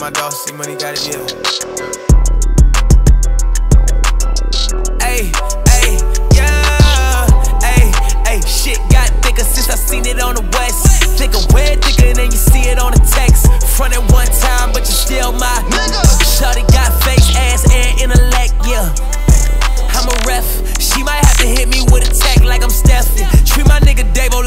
With my dog, see money got it deal. I seen it on the west. Nigga, way thicker than you see it on the text. Frontin' one time, but you still my nigga. Shawty got face, ass, and intellect, yeah. I'm a ref. She might have to hit me with a tech like I'm Steph. Treat my nigga Dave